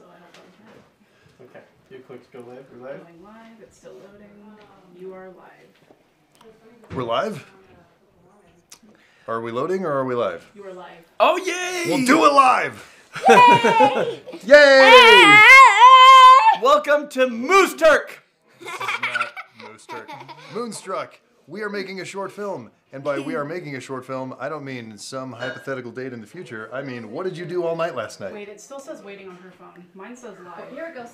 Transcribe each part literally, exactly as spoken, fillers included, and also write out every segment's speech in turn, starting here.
so I don't really know. Okay, you clicked go live. We're live. Going live. It's still loading. You are live. We're live? Are we loading or are we live? You are live. Oh, yay! We'll do it live! Yay! Yay! Welcome to Moonstruck! This is not Moonstruck. Moonstruck. We are making a short film. And by we are making a short film, I don't mean some hypothetical date in the future. I mean, what did you do all night last night? Wait, it still says waiting on her phone. Mine says live. Oh, here it goes.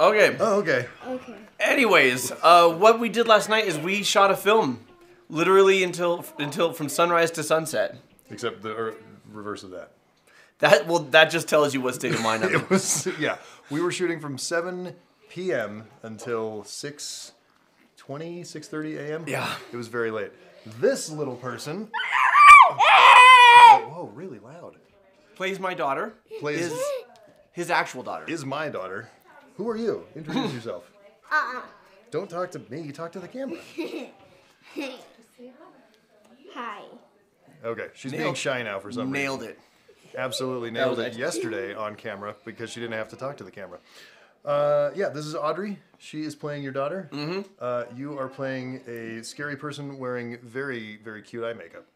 Oh. Okay. Oh, okay. Okay. Anyways, uh, what we did last night is we shot a film. Literally until until from sunrise to sunset. Except the er, reverse of that. That well, that just tells you what state of mind I'm in. It was, yeah. We were shooting from seven p m until six twenty, six thirty a m Yeah. It was very late. This little person. Whoa, whoa, really loud. Plays my daughter. Plays his, his actual daughter. Is my daughter. Who are you? Introduce yourself. Uh-uh. Don't talk to me. Talk to the camera. Hi. Okay, she's nailed, being shy now for some nailed reason. Nailed it. Absolutely nailed it yesterday on camera because she didn't have to talk to the camera. Uh, yeah, this is Audrey. She is playing your daughter. Mm-hmm. Uh, you are playing a scary person wearing very, very cute eye makeup.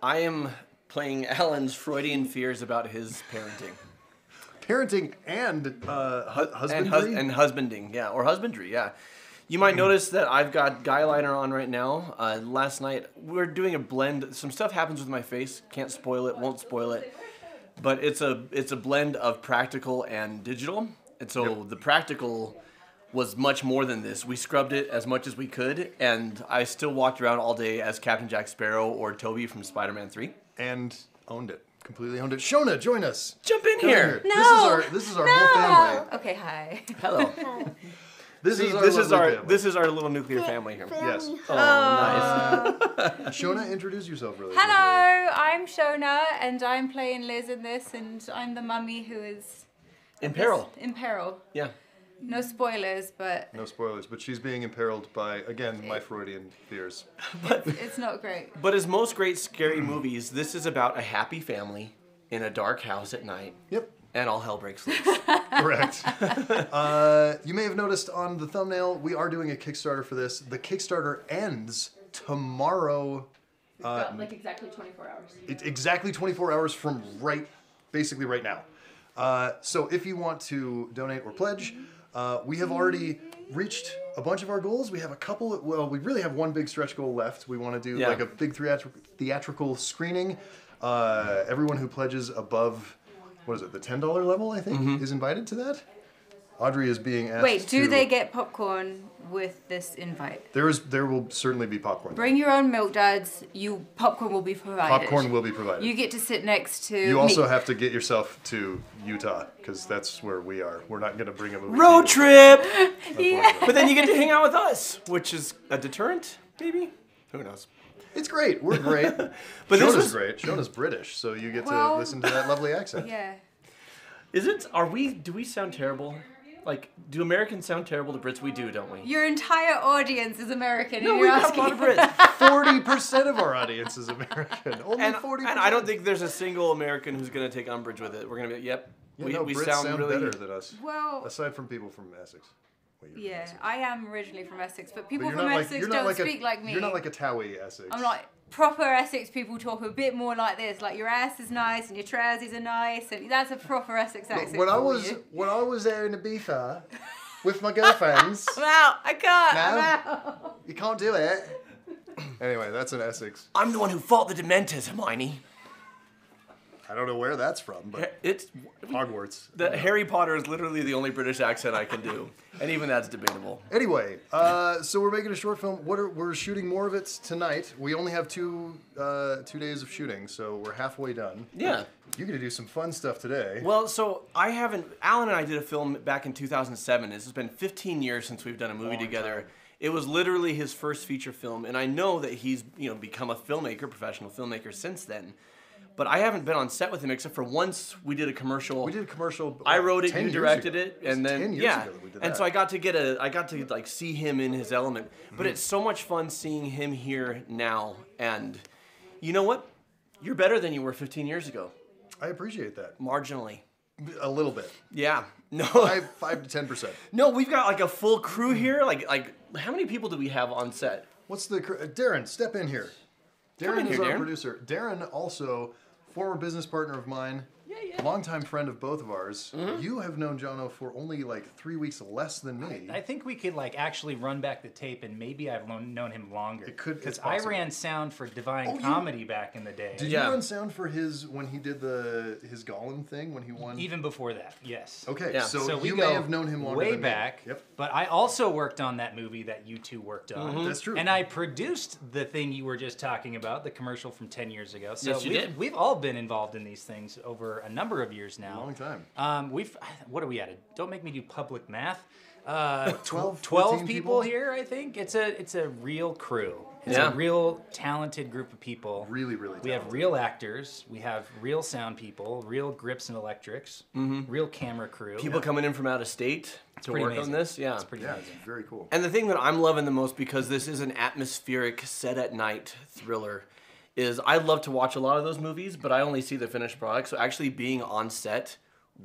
I am playing Alan's Freudian fears about his parenting. Parenting and uh, hu husbandry? And, hus and husbanding, yeah, or husbandry, yeah. You might notice that I've got guy liner on right now. Uh, last night, we're doing a blend. Some stuff happens with my face. Can't spoil it, won't spoil it. But it's a it's a blend of practical and digital. And so yep. The practical was much more than this. We scrubbed it as much as we could, and I still walked around all day as Captain Jack Sparrow or Toby from Spider-Man three. And owned it. Completely owned it. Shona, join us. Jump in Come here. No. This is our, this is our no. whole family. Okay, hi. Hello. Hi. This See, is our this is our family. This is our little nuclear family here. Family. Yes. Oh, uh, nice. Shona, introduce yourself really quickly. Hello, I'm Shona, and I'm playing Liz in this, and I'm the mummy who is in peril. In peril. Yeah. No spoilers, but no spoilers, but she's being imperiled by again my Freudian fears. But it's, it's not great. But as most great scary movies, this is about a happy family in a dark house at night. Yep. And all hell breaks loose. Correct. Uh, you may have noticed on the thumbnail, we are doing a Kickstarter for this. The Kickstarter ends tomorrow. We've uh, got like exactly twenty-four hours. It's exactly twenty-four hours from right, basically right now. Uh, so if you want to donate or pledge, uh, we have already reached a bunch of our goals. We have a couple, of, well, we really have one big stretch goal left. We want to do yeah. like a big theatri theatrical screening. Uh, everyone who pledges above... What is it? The ten dollar level, I think, mm-hmm. is invited to that. Audrey is being asked. Wait, do to, they get popcorn with this invite? There is, there will certainly be popcorn. Bring your own milk duds. You popcorn will be provided. Popcorn will be provided. You get to sit next to. You also me. have to get yourself to Utah because that's where we are. We're not going to bring a movie road trip. Yeah. But then you get to hang out with us, which is a deterrent, maybe. Who knows? It's great. We're great. But Shona's this was... great. Shona's British, so you get well, to listen to that lovely accent. Yeah. Is it? Are we? Do we sound terrible? Like, do Americans sound terrible to Brits? We do, don't we? Your entire audience is American. No, we got a lot of Brits. Forty percent of our audience is American. Only forty. And I don't think there's a single American who's going to take umbrage with it. We're going to be like, yep. Yeah, we no, we Brits sound, sound really... better than us. Well, aside from people from Essex. Yeah, I am originally from Essex, but people but from Essex like, don't like speak a, like me. You're not like a Towie Essex. I'm like, proper Essex people talk a bit more like this, like your ass is nice and your trousers are nice, and that's a proper Essex accent. Look, when, I was, when I was there in Ibiza with my girlfriends... I'm out, I can't, no, I'm out. You can't do it. Anyway, that's an Essex. I'm the one who fought the Dementors, Hermione. I don't know where that's from, but it's Hogwarts. The yeah. Harry Potter is literally the only British accent I can do, and even that's debatable. Anyway, uh, so we're making a short film. What are, we're shooting more of it tonight. We only have two uh, two days of shooting, so we're halfway done. Yeah, you're gonna do some fun stuff today. Well, so I haven't. Alan and I did a film back in two thousand seven. This has been fifteen years since we've done a movie Long together. Time. It was literally his first feature film, and I know that he's you know become a filmmaker, professional filmmaker since then. But I haven't been on set with him except for once we did a commercial. We did a commercial. I wrote it, you directed it, and then yeah. And so I got to get a, I got to like see him in his element. But it's so much fun seeing him here now. And you know what? You're better than you were fifteen years ago. I appreciate that. Marginally. A little bit. Yeah. No. Five, five to ten percent. No, we've got like a full crew here. Like, like how many people do we have on set? What's the crew? Darren, step in here. Darren in is here, our Darren. producer. Darren, also former business partner of mine. Yeah, yeah. Longtime friend of both of ours. Mm-hmm. You have known Jono for only like three weeks less than me. I, I think we could like actually run back the tape and maybe I've known him longer. It could, because I ran sound for Divine oh, Comedy you, back in the day. Did yeah. you run sound for his when he did the his Gollum thing when he won? Even before that, yes. Okay, yeah. so, so we you may have known him longer way than back. Me. Yep. But I also worked on that movie that you two worked on. Mm-hmm. That's true. And I produced the thing you were just talking about, the commercial from ten years ago. So yes, you we've, did. We've all been involved in these things over a number of years now. A long time. Um, we've, what are we at? Don't make me do public math. Uh, twelve, twelve people, people here, I think. It's a, it's a real crew. It's yeah. a real talented group of people. Really, really talented. We have real actors. We have real sound people, real grips and electrics, mm-hmm. real camera crew. People yeah. coming in from out of state it's to work amazing. on this. Yeah, it's pretty yeah, amazing. It's very cool. And the thing that I'm loving the most, because this is an atmospheric set at night thriller, is I love to watch a lot of those movies, but I only see the finished product. So actually being on set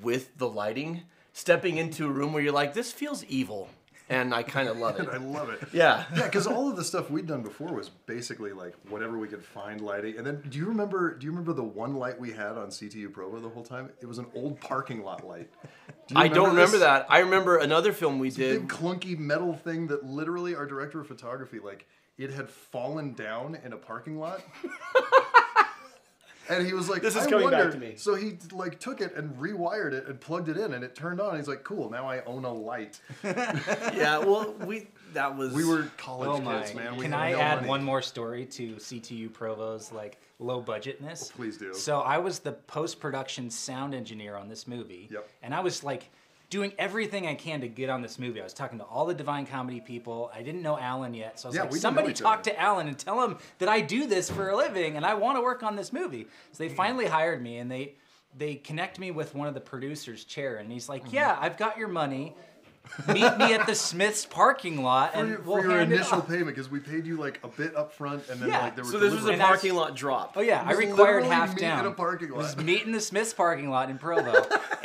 with the lighting, stepping into a room where you're like, this feels evil. And I kind of love it. I love it. Yeah. Yeah, because all of the stuff we'd done before was basically like whatever we could find lighting. And then do you remember do you remember the one light we had on C T U Provo the whole time? It was an old parking lot light. Do you I don't remember this? that. I remember another film we it's did. A big clunky metal thing that literally our director of photography, like, it had fallen down in a parking lot. And he was like, this is I coming wonder. back to me. So he like took it and rewired it and plugged it in and it turned on. And he's like, cool, now I own a light. Yeah, well, we that was... We were college oh my. kids, man. We Can I no add money. one more story to C T U Provo's like low budgetness? Oh, please do. So I was the post-production sound engineer on this movie. Yep. And I was like... doing everything I can to get on this movie. I was talking to all the Divine Comedy people. I didn't know Alan yet, so I was yeah, like, somebody talk to Alan and tell him that I do this for a living and I want to work on this movie. So they finally hired me and they they connect me with one of the producers, Chair, and he's like, mm-hmm. yeah, I've got your money. Meet me at the Smith's parking lot, and for your, we'll for your hand initial it payment, because we paid you like a bit up front, and then yeah. like there were so this was a parking lot drop. Oh yeah, I required half down. It was meeting the Smith's parking lot in Provo,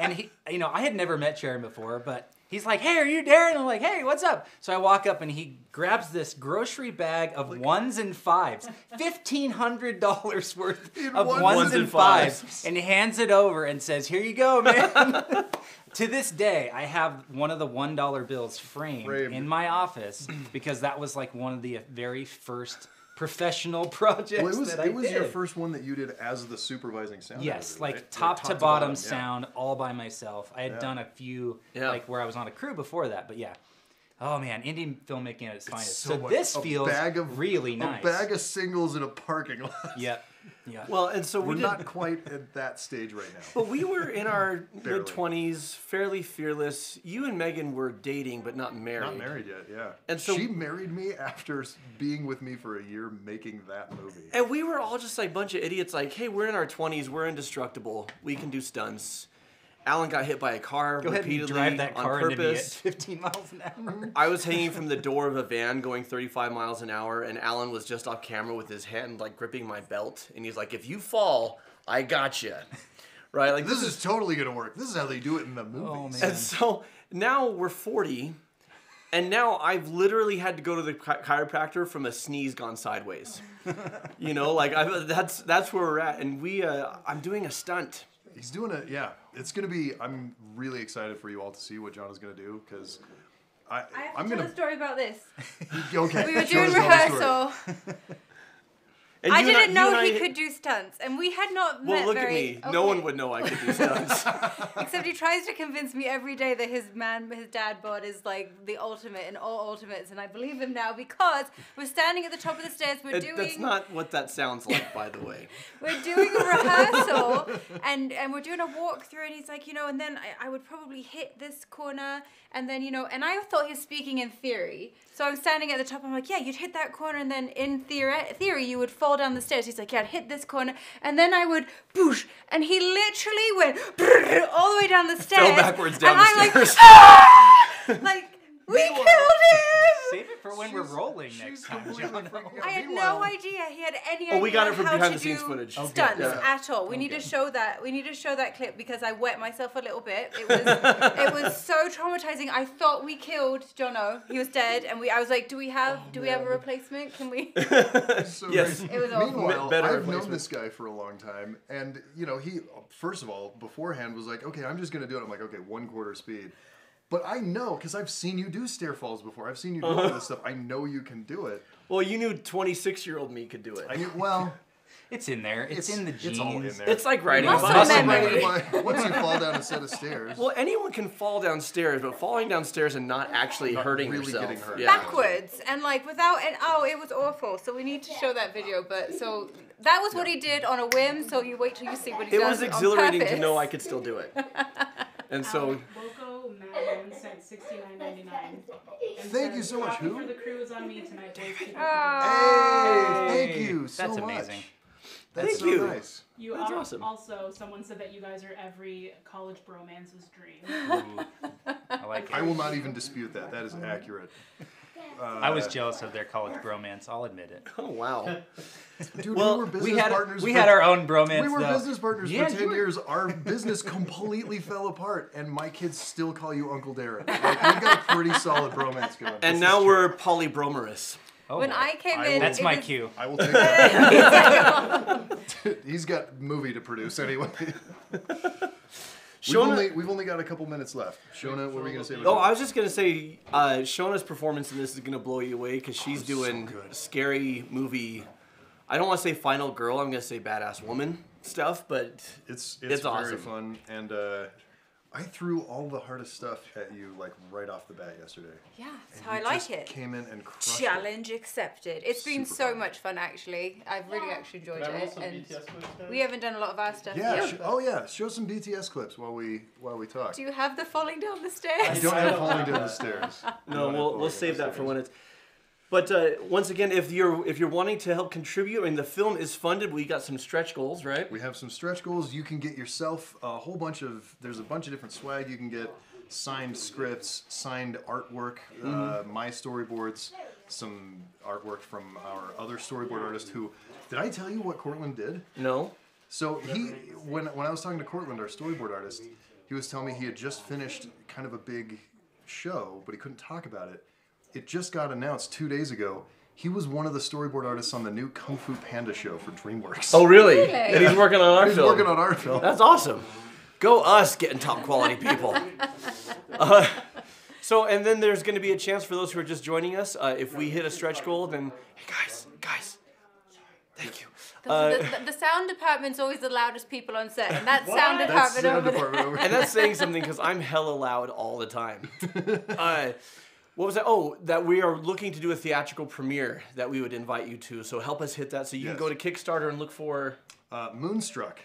and he, you know, I had never met Sharon before, but he's like, "Hey, are you Darren?" I'm like, "Hey, what's up?" So I walk up, and he grabs this grocery bag of like, ones and fives, fifteen hundred dollars worth of ones, ones and fives, fives, and hands it over and says, "Here you go, man." To this day, I have one of the one dollar bills framed, framed in my office because that was like one of the very first professional projects well, it was, that I did. It was did. your first one that you did as the supervising sound. Yes, editor, like, right? top like top to, to bottom, bottom sound yeah. all by myself. I had yeah. done a few yeah. like where I was on a crew before that, but yeah. Oh man, indie filmmaking at its, it's finest. So, so this feels bag of, really nice. A bag of singles in a parking lot. Yep. Yeah. Well, and so we're did, not quite at that stage right now. But we were in our mid twenties, fairly fearless. You and Megan were dating, but not married. Not married yet, yeah. And so she married me after being with me for a year making that movie. And we were all just like a bunch of idiots. Like, hey, we're in our twenties. We're indestructible. We can do stunts. Alan got hit by a car Go repeatedly ahead and drive that car on purpose. Into me at fifteen miles an hour. I was hanging from the door of a van going thirty-five miles an hour, and Alan was just off camera with his hand like gripping my belt, and he's like, "If you fall, I got you." Right? Like this, this is totally gonna work. This is how they do it in the movies. Oh, man. And so now we're forty, and now I've literally had to go to the chi- chiropractor from a sneeze gone sideways. You know, like I've, that's that's where we're at, and we uh, I'm doing a stunt. He's doing it, yeah. It's going to be, I'm really excited for you all to see what John is going to do, because I, I have I'm going to tell gonna... a story about this. Okay. We were doing rehearsal. I didn't I, know he I... could do stunts, and we had not well, met Well, look very... at me. Okay. No one would know I could do stunts. Except he tries to convince me every day that his man, his dad bod is like the ultimate in all ultimates, and I believe him now because we're standing at the top of the stairs, we're it, doing... That's not what that sounds like, by the way. We're doing a rehearsal, and, and we're doing a walkthrough, and he's like, you know, and then I, I would probably hit this corner, and then, you know, and I thought he was speaking in theory. So I'm standing at the top, I'm like, yeah, you'd hit that corner, and then in theory, theory you would fall down the stairs. He's like, yeah, I'd hit this corner, and then I would boosh, and he literally went all the way down the stairs. Fell backwards down and the I'm stairs. Like, ah! Like we killed him. Save it for when she's, we're rolling next time. I had no idea he had any idea. Oh, we got it from behind the scenes footage. Okay. Stunts yeah. at all. We okay. need to show that. We need to show that clip because I wet myself a little bit. It was it was so traumatizing. I thought we killed Jono. He was dead, and we. I was like, do we have oh, do man. we have a replacement? Can we? So yes. It was awful. Meanwhile, Better I've known this guy for a long time, and you know he first of all beforehand was like, okay, I'm just gonna do it. I'm like, okay, one quarter speed. But I know, because I've seen you do stair falls before. I've seen you do uh-huh. all this stuff. I know you can do it. Well, you knew twenty-six-year-old me could do it. I knew, well... It's in there. It's, it's in the genes. It's all in there. It's like riding a bicycle. Once you fall down a set of stairs. Well, anyone can fall downstairs, but falling downstairs and not actually not hurting really yourself. Getting hurt. Yeah. Backwards and like without and oh, it was awful. So we need to show that video. But so that was what he did on a whim. So you wait till you see what he it does. It was exhilarating to know I could still do it. And so. sixty-nine ninety-nine. Thank you so much. Who? For the crew is on me tonight. Oh. Hey, thank you so much. That's amazing. Much. That's thank so you. Nice. You That's are awesome. Also, someone said that you guys are every college bromance's dream. Ooh. I like it. I will not even dispute that. That is accurate. Uh, I was jealous of their college bromance. I'll admit it. Oh wow! Dude, well, we were business we had, partners. We for, had our own bromance. We were though. business partners yeah, for ten were... years. Our business completely fell apart, and my kids still call you Uncle Darren. Like, we got a pretty solid bromance going. And this now we're polybromerous. Oh, when boy. I came I in, will, that's my was... cue. I will take that. Dude, he's got movie to produce anyway. We've only, we've only got a couple minutes left. Shona, what were we going to say? Oh, I was just going to say uh, Shona's performance in this is going to blow you away because she's oh, doing so scary movie. I don't want to say final girl. I'm going to say badass woman stuff, but it's, it's, it's awesome. It's very fun. And uh, I threw all the hardest stuff at you like right off the bat yesterday. Yeah, that's how I like it. Came in and crushed it. Challenge accepted. It's been so much fun, actually. I've really actually enjoyed it. And we haven't done a lot of our stuff yet. Yeah. Oh yeah. Show some B T S clips while we while we talk. Do you have the falling down the stairs? I don't have falling down the stairs. No, we'll we'll save that for when it's. But uh, once again, if you're if you're wanting to help contribute, I mean, the film is funded. We got some stretch goals, right? We have some stretch goals. You can get yourself a whole bunch of. There's a bunch of different swag you can get: signed scripts, signed artwork, mm-hmm. uh, my storyboards, some artwork from our other storyboard artist. Who did I tell you what Cortland did? No. So he when when I was talking to Cortland, our storyboard artist, he was telling me he had just finished kind of a big show, but he couldn't talk about it. It just got announced two days ago. He was one of the storyboard artists on the new Kung Fu Panda show for DreamWorks. Oh, really? really? Yeah. And he's working on our he's film. He's working on our film. That's awesome. Go us getting top quality people. uh, so, and then there's going to be a chance for those who are just joining us. Uh, if we hit a stretch goal, then hey guys, guys, thank you. Uh, the, the, the sound department's always the loudest people on set, and that sound department, sound over, department over there. And that's saying something because I'm hella loud all the time. Uh, What was that? Oh, that we are looking to do a theatrical premiere that we would invite you to. So help us hit that. So you yes. can go to Kickstarter and look for... Uh, Moonstruck.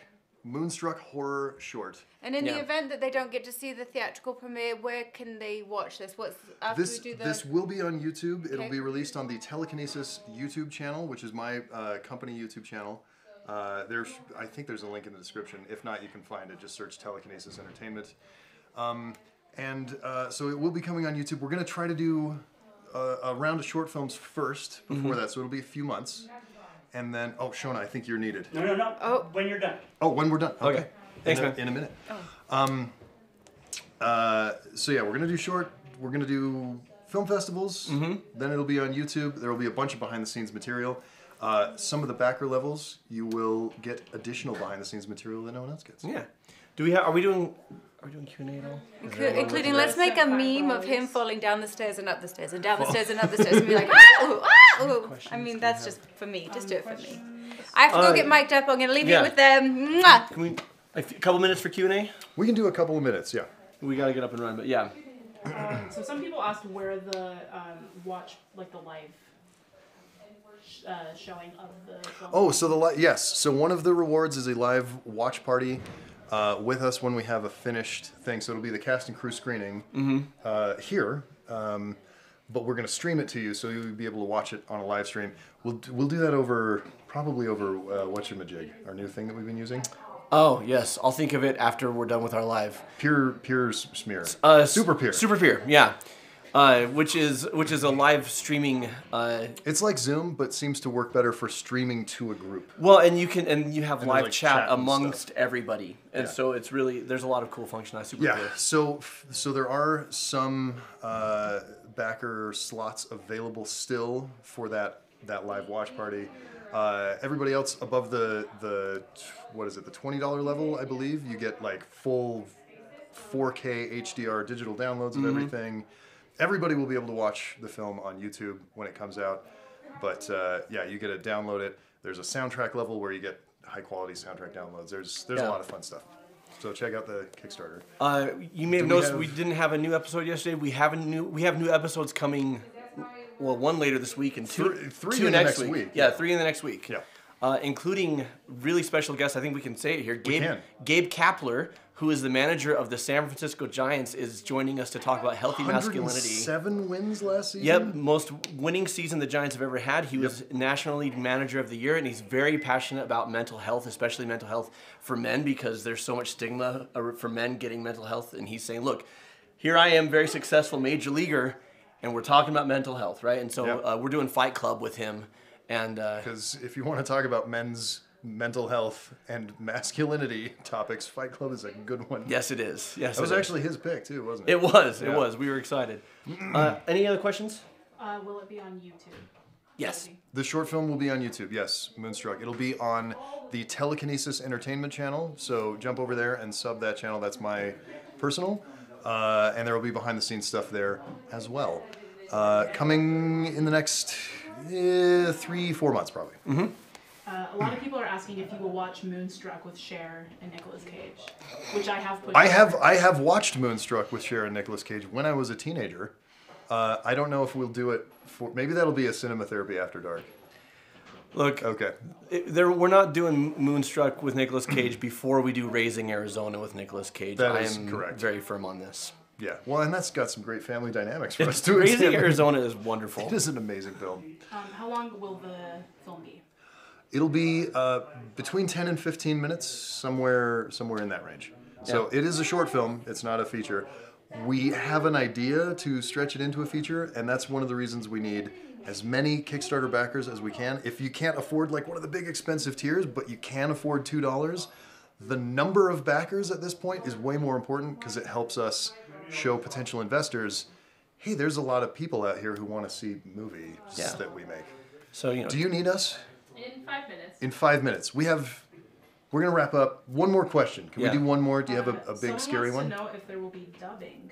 Moonstruck Horror Short. And in yeah. the event that they don't get to see the theatrical premiere, where can they watch this? What's after this, we do the... This will be on YouTube. Okay. It'll be released on the Telekinesis YouTube channel, which is my uh, company YouTube channel. Uh, there's, I think there's a link in the description. If not, you can find it. Just search Telekinesis Entertainment. Um... And uh, so it will be coming on YouTube. We're going to try to do a, a round of short films first before mm-hmm. that. So it'll be a few months. And then, oh, Shona, I think you're needed. No, no, no. Oh. When you're done. Oh, when we're done. Okay. okay. Thanks, in a, man. In a minute. Oh. Um, uh, so yeah, we're going to do short. We're going to do film festivals. Mm-hmm. Then it'll be on YouTube. There will be a bunch of behind-the-scenes material. Uh, some of the backer levels, you will get additional behind-the-scenes material that no one else gets. Yeah. Do we have, are we doing... Are we doing Q and A at all? Inclu including, let's make a meme of him falling down the stairs and up the stairs and down the oh. stairs and up the stairs and be like, ah, ooh, ah, ooh. I mean, that's just for me. Just um, do it for questions. me. I have to go uh, get mic'd up. I'm going to leave yeah. it with them. Mwah. Can we, a couple minutes for Q and A? We can do a couple of minutes, yeah. We got to get up and run, but yeah. Um, so some people asked where the um, watch, like the live uh, showing of the film. Oh, so the, li yes. So one of the rewards is a live watch party. Uh, with us when we have a finished thing. So it'll be the cast and crew screening mm-hmm. uh, here, um, but we're going to stream it to you so you'll be able to watch it on a live stream. We'll, we'll do that over, probably over uh, Whatchamajig, our new thing that we've been using. Oh, yes. I'll think of it after we're done with our live. Pure, pure smear. Uh, super pure. Super pure, yeah. uh, which is which is a live streaming. Uh, it's like Zoom, but seems to work better for streaming to a group. Well, and you can and you have and live like chat, chat amongst everybody, and yeah. so it's really there's a lot of cool function. I super yeah. Clear. So so there are some uh, backer slots available still for that that live watch party. Uh, everybody else above the the what is it the twenty dollar level, I believe, you get like full four K H D R digital downloads of mm-hmm. everything. Everybody will be able to watch the film on YouTube when it comes out. But uh, yeah, you get to download it. There's a soundtrack level where you get high quality soundtrack downloads. There's there's yeah. a lot of fun stuff. So check out the Kickstarter. Uh, you may have Do noticed we, have... we didn't have a new episode yesterday. We have a new we have new episodes coming. Well, one later this week and two, three, three two in next, the next week. week. Yeah, three in the next week. Yeah, uh, including really special guests. I think we can say it here. Gabe we can. Gabe Kapler, who is the manager of the San Francisco Giants, is joining us to talk about healthy masculinity. Seven wins last season. Yep, most winning season the Giants have ever had. He yep. was National League Manager of the Year, and he's very passionate about mental health, especially mental health for men, because there's so much stigma for men getting mental health. And he's saying, "Look, here I am, very successful major leaguer." And we're talking about mental health, right? And so yep. uh, we're doing Fight Club with him. And because uh, if you want to talk about men's mental health and masculinity topics, Fight Club is a good one. Yes, it is. Yes, that it was is. actually his pick too, wasn't it? It was. Yeah. It was. We were excited. uh, any other questions? Uh, will it be on YouTube? Yes. The short film will be on YouTube. Yes, Moonstruck. It'll be on the Telekinesis Entertainment channel. So jump over there and sub that channel. That's my personal. Uh, and there will be behind-the-scenes stuff there as well. Uh, coming in the next uh, three, four months, probably. Mm-hmm. uh, a lot of people are asking if you will watch Moonstruck with Cher and Nicolas Cage, which I have put I have, I have watched Moonstruck with Cher and Nicolas Cage when I was a teenager. Uh, I don't know if we'll do it for... Maybe that'll be a Cinema Therapy After Dark. Look, okay. It, there, we're not doing Moonstruck with Nicolas Cage before we do Raising Arizona with Nicolas Cage. That I is am correct. Very firm on this. Yeah, well, and that's got some great family dynamics for it's, us too. Raising Arizona is wonderful. It is an amazing film. Um, how long will the film be? It'll be uh, between ten and fifteen minutes, somewhere, somewhere in that range. Yeah. So it is a short film. It's not a feature. We have an idea to stretch it into a feature, and that's one of the reasons we need as many Kickstarter backers as we can. If you can't afford like one of the big expensive tiers, but you can afford two dollars, the number of backers at this point is way more important because it helps us show potential investors, hey, there's a lot of people out here who want to see movies yeah. that we make. So, you know, do you need us? In five minutes. In five minutes. We have, we're going to wrap up. One more question. Can yeah. we do one more? Do you have a, a big Someone scary wants one? I want to know if there will be dubbing.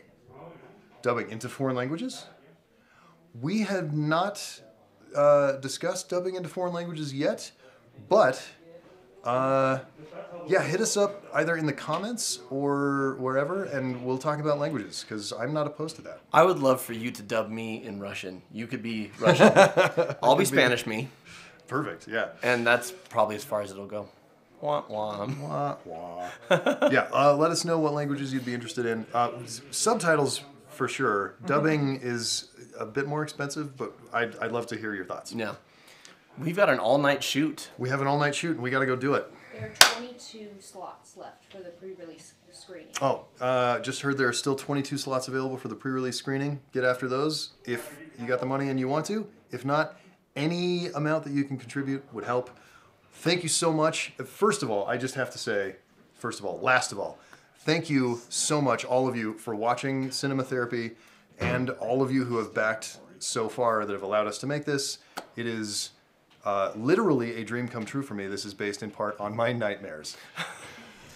Dubbing into foreign languages? We have not uh, discussed dubbing into foreign languages yet, but uh, yeah, hit us up either in the comments or wherever, and we'll talk about languages, because I'm not opposed to that. I would love for you to dub me in Russian. You could be Russian. I'll be Spanish me. Perfect, yeah. And that's probably as far as it'll go. Wah, wah. Wah, wah. yeah, uh, let us know what languages you'd be interested in. Uh, subtitles, for sure. Dubbing mm-hmm. is a bit more expensive, but I'd, I'd love to hear your thoughts. Yeah. We've got an all-night shoot. We have an all-night shoot, and we got to go do it. There are twenty-two slots left for the pre-release screening. Oh, uh, just heard there are still twenty-two slots available for the pre-release screening. Get after those if you got the money and you want to. If not, any amount that you can contribute would help. Thank you so much. First of all, I just have to say, first of all, last of all, thank you so much, all of you, for watching Cinema Therapy, and all of you who have backed so far that have allowed us to make this. It is uh, literally a dream come true for me. This is based in part on my nightmares.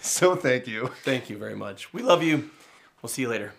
So thank you. Thank you very much. We love you. We'll see you later.